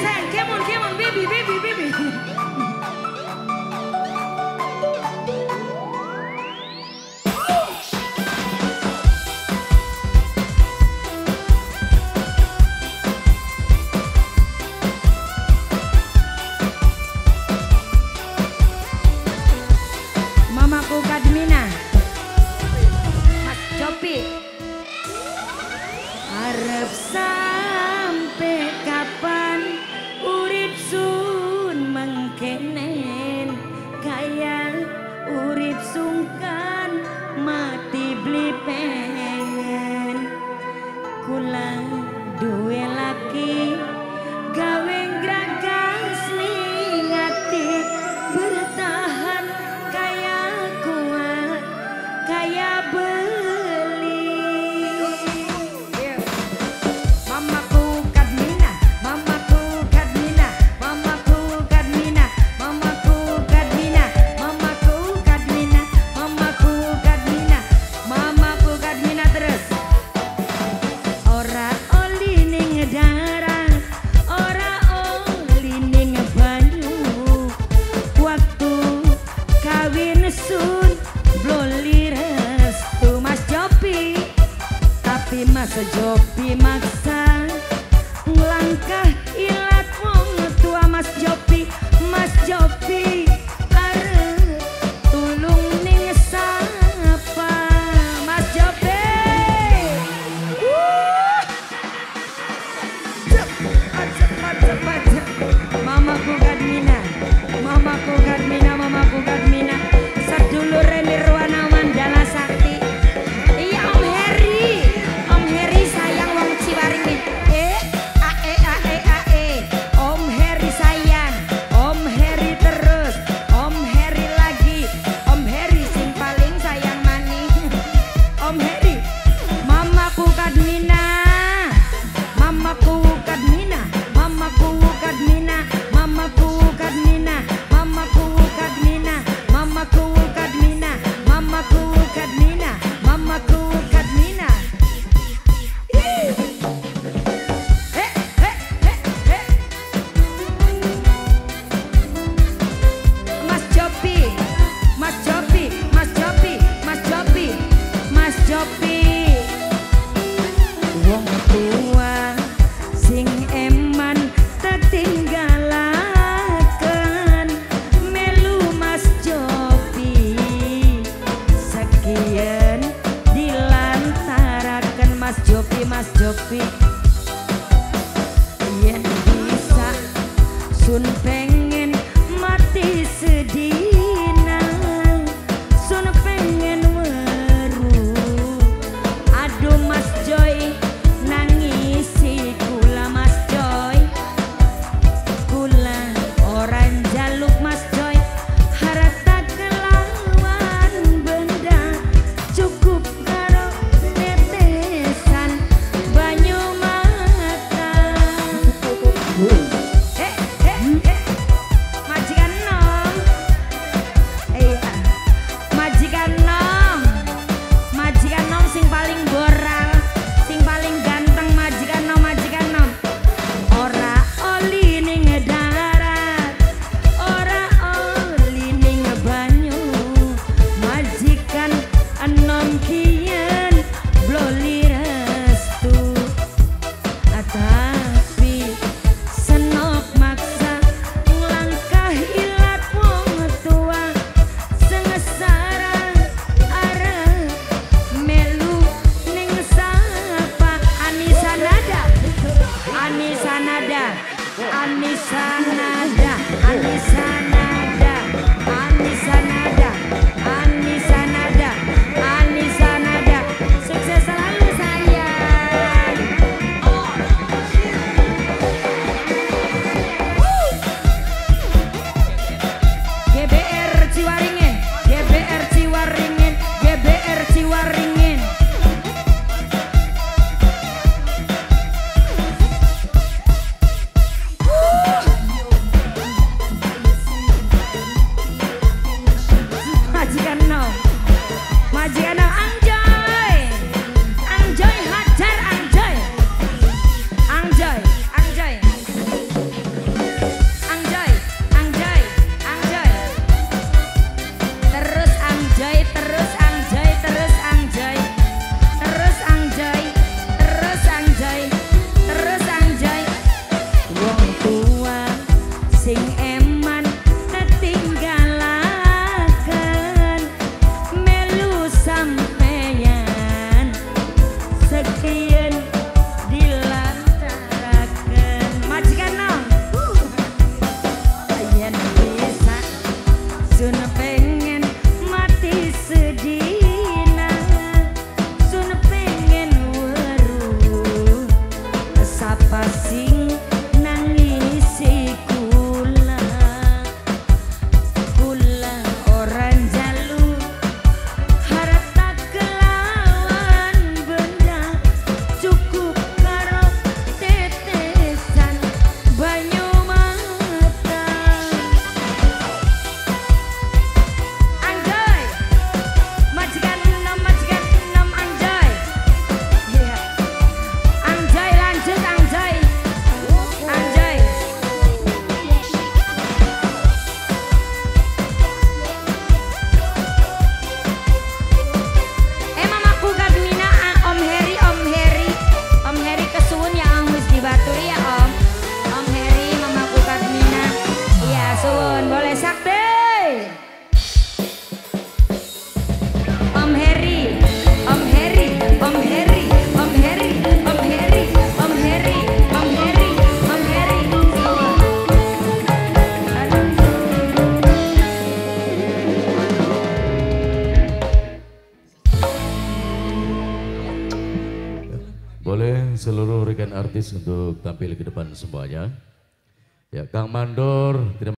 his hand. Come on, baby, baby, baby. Mamaku Kadmina, Mas Jopi, arep sampai kapan urip sun mengkenen, kaya urip sungkan mati beli pengen, kula duwe laki gawe gragas niati bertahan kaya kuat kaya beli. Mamaku Kadmina, mamaku Kadmina, mamaku Kadmina, mamaku Kadmina, mamaku Kadmina, mamaku Kadmina, mamaku Kadmina terus. Ora oli ning darah, ora oli ning banyu, waktu kawin sun bloli restu Mas Jopi, tapi Mas Jopi maksa nglangkah ilat wong tua. Mas Jopi, Mas Jopi arep tulung ning sapa Mas Jopi. Wuh. Cepat, cepat, cepat. Mamaku Kadmina, mamaku Kadmina, mamaku Kadmina. Sadulur Nirwana Mandala Sakti. Iya Om Heri sayang wong Ciwaringin. Om Heri sayang, Om Heri terus, Om Heri lagi, Om Heri sing paling sayang maning. Om Heri, mamaku Kadmina, mamaku Kadmina, mamaku Kadmina, mamaku Kadmina, mamaku Kadmina, mamaku Kadmina, mamaku Kadmina, mamaku Kadmina. Eh, eh, eh, eh. Mas Jopi, Mas Jopi, Mas Jopi, Mas Jopi, Mas Jopi. Wong tua sing eman tertinggalakan melu Mas Jopi. Sekian dilantarakan Mas Jopi, Mas Jopi. Yen bisa sun pengen mati sedina, sun pengen weru. Aduh Mas Joy, nangisi kula Mas Joy. Kula orang jaluk Mas Joy, harta kelawan benda, cukup karo tetesan banyu Mas Boleh seluruh rekan artis untuk tampil ke depan semuanya. Ya, Kang Mandor, terima kasih.